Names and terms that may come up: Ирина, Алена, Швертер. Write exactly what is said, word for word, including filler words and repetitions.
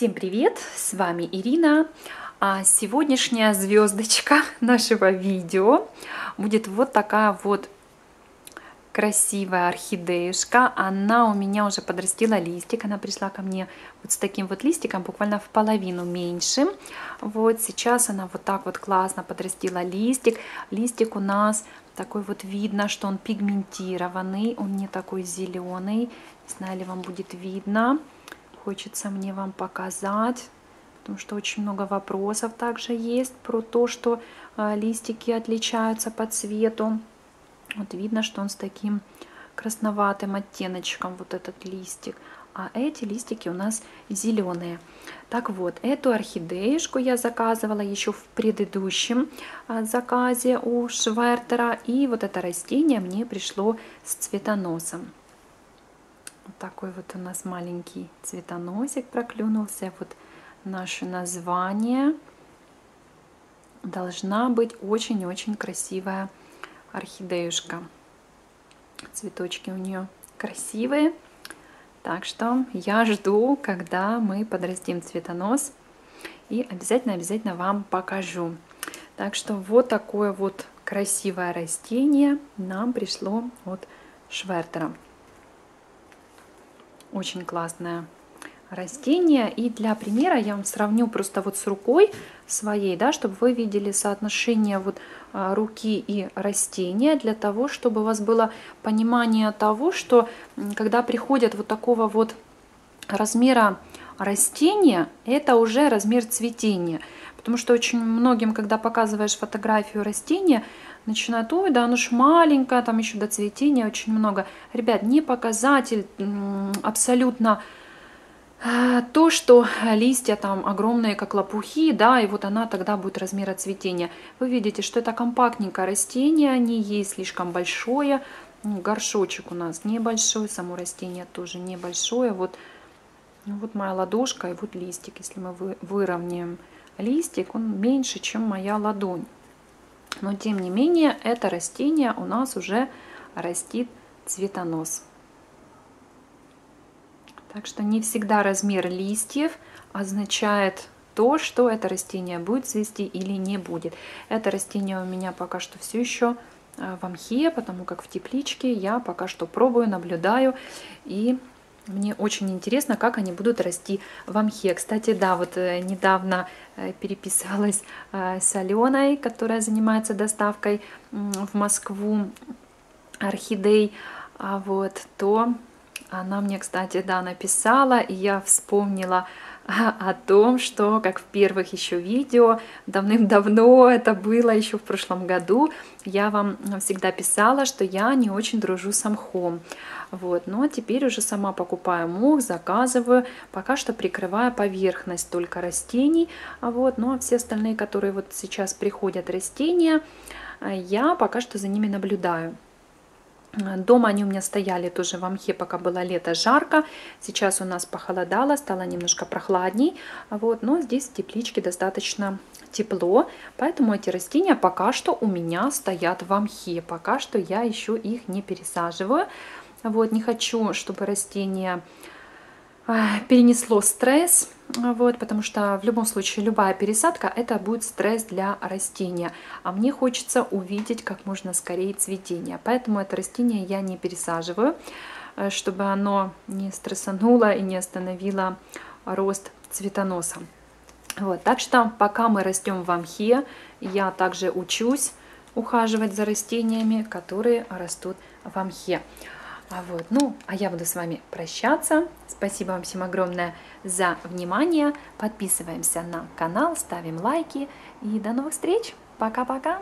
Всем привет! С вами Ирина. А сегодняшняя звездочка нашего видео будет вот такая вот красивая орхидеюшка. Она у меня уже подрастила листик. Она пришла ко мне вот с таким вот листиком, буквально в половину меньше. Вот сейчас она вот так вот классно подрастила листик. Листик у нас такой вот, видно, что он пигментированный. Он не такой зеленый. Не знаю, ли вам будет видно. Хочется мне вам показать, потому что очень много вопросов также есть про то, что листики отличаются по цвету. Вот видно, что он с таким красноватым оттеночком, вот этот листик. А эти листики у нас зеленые. Так вот, эту орхидеюшку я заказывала еще в предыдущем заказе у Швертера. И вот это растение мне пришло с цветоносом. Вот такой вот у нас маленький цветоносик проклюнулся. Вот наше название. Должна быть очень-очень красивая орхидеюшка. Цветочки у нее красивые. Так что я жду, когда мы подрастим цветонос. И обязательно-обязательно вам покажу. Так что вот такое вот красивое растение нам пришло от Швертера. Очень классное растение. И для примера я вам сравню просто вот с рукой своей, да, чтобы вы видели соотношение вот руки и растения, для того, чтобы у вас было понимание того, что когда приходят вот такого вот размера растения, это уже размер цветения. Потому что очень многим, когда показываешь фотографию растения, начинают: ой, да оно ж маленькое, там еще до цветения очень много. Ребят, не показатель абсолютно то, что листья там огромные, как лопухи, да, и вот она тогда будет размера цветения. Вы видите, что это компактненькое растение, не есть слишком большое. Горшочек у нас небольшой, само растение тоже небольшое. Вот, вот моя ладошка и вот листик, если мы выровняем листик, он меньше, чем моя ладонь. Но тем не менее, это растение у нас уже растит цветонос. Так что не всегда размер листьев означает то, что это растение будет цвести или не будет. Это растение у меня пока что все еще в амхе, потому как в тепличке. Я пока что пробую, наблюдаю, и мне очень интересно, как они будут расти в амхе. Кстати, да, вот недавно переписывалась с Аленой, которая занимается доставкой в Москву орхидей. А вот то она мне, кстати, да, написала, и я вспомнила о том, что, как в первых еще видео, давным-давно это было, еще в прошлом году, я вам всегда писала, что я не очень дружу с амхом. Вот, но теперь уже сама покупаю мох, заказываю, пока что прикрываю поверхность только растений. Вот, ну а все остальные, которые вот сейчас приходят растения, я пока что за ними наблюдаю. Дома они у меня стояли тоже в амхе, пока было лето, жарко. Сейчас у нас похолодало, стало немножко прохладней. Вот, но здесь в тепличке достаточно тепло, поэтому эти растения пока что у меня стоят в амхе. Пока что я еще их не пересаживаю. Вот, не хочу, чтобы растение перенесло стресс. Вот, потому что в любом случае любая пересадка — это будет стресс для растения. А мне хочется увидеть как можно скорее цветение. Поэтому это растение я не пересаживаю, чтобы оно не стрессануло и не остановило рост цветоноса. Вот, так что пока мы растем в амхе, я также учусь ухаживать за растениями, которые растут в амхе. А вот, ну, а я буду с вами прощаться. Спасибо вам всем огромное за внимание. Подписываемся на канал, ставим лайки. И до новых встреч. Пока-пока.